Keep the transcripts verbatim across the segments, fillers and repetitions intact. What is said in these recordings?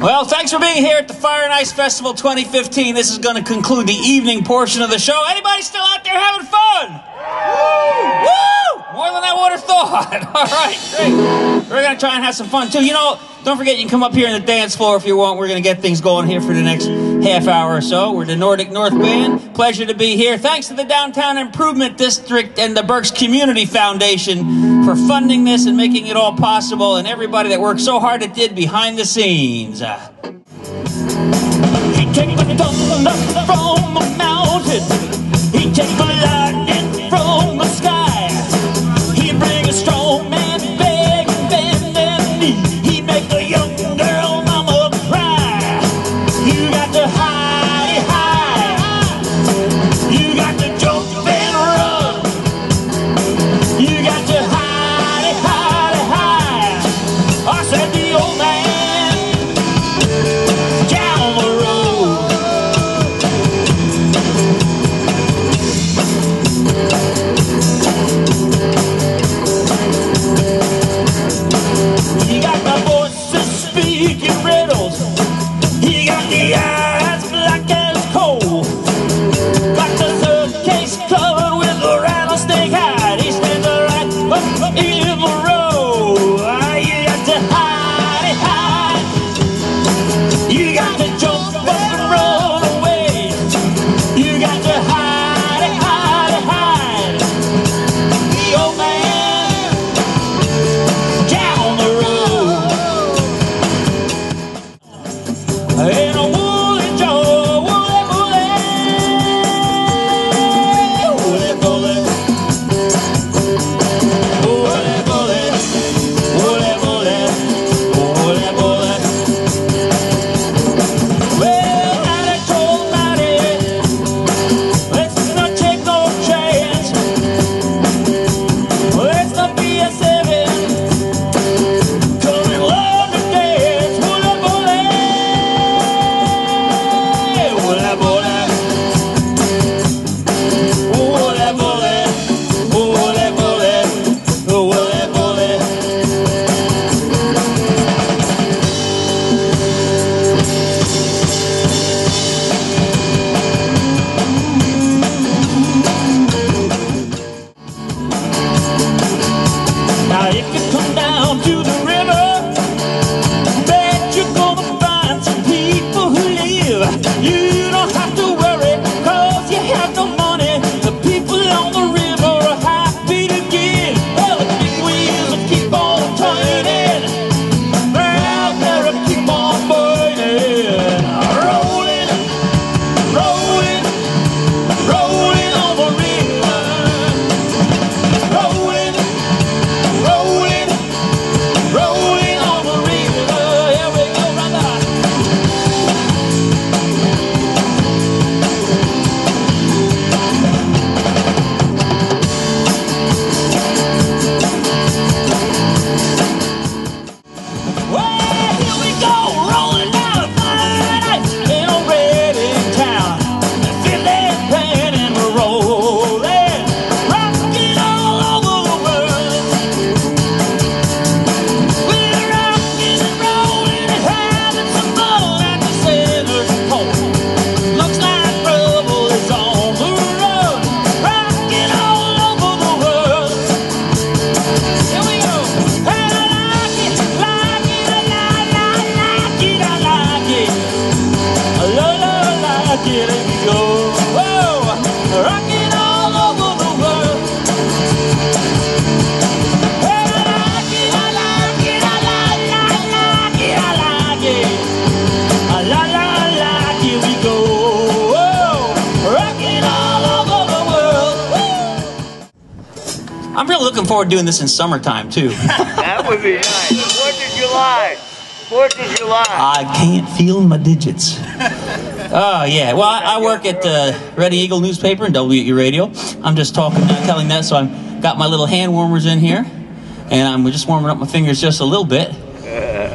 Well, thanks for being here at the Fire and Ice Festival twenty fifteen. This is going to conclude the evening portion of the show. Anybody still out there having fun? Woo! Woo! More than I would have thought. All right, great. We're going to try and have some fun, too. You know, don't forget, you can come up here on the dance floor if you want. We're going to get things going here for the next half hour or so. We're the Nordic North Band. Pleasure to be here. Thanks to the Downtown Improvement District and the Berks Community Foundation for funding this and making it all possible, and everybody that worked so hard it did behind the scenes. He came like thunder from a mountain. He came like lightning from the sky. He bring a strong man big and bend their knee. He make a young girl mama cry. You got to high, high. You got to jump and run. You got to high, high, high. I said the old man. Forward doing this in summertime too. That would be nice. Fourth of July. Fourth of July. I can't feel my digits. Oh yeah. Well, I, I work at the Reading Eagle newspaper and W E Radio. I'm just talking, not telling that. So I've got my little hand warmers in here, and I'm just warming up my fingers just a little bit.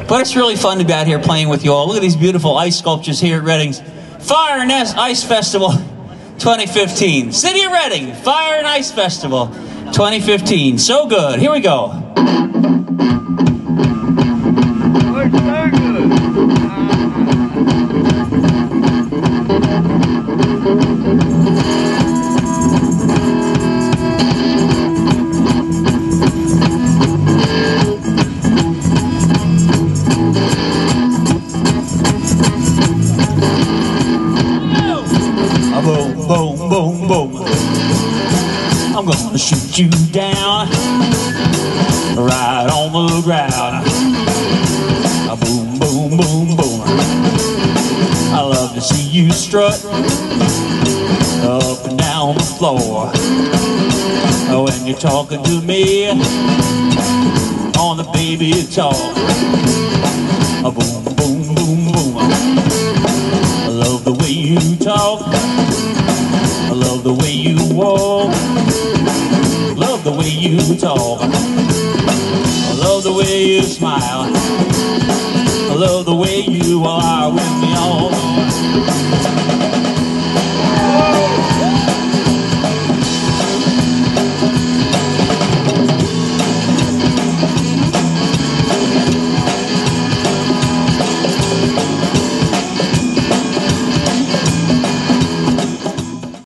But it's really fun to be out here playing with you all. Look at these beautiful ice sculptures here at Reading's Fire and Ice Festival twenty fifteen. City of Reading Fire and Ice Festival twenty fifteen. So good. Here we go. boom, boom, boom. I'm gonna shoot you down, right on the ground. Boom, boom, boom, boom. I love to see you strut up and down the floor. When you're talking to me on the baby talk. Boom, boom, boom, boom. I love the way you talk. I love the way you walk. I love the way you talk. I love the way you smile. I love the way you are with me all.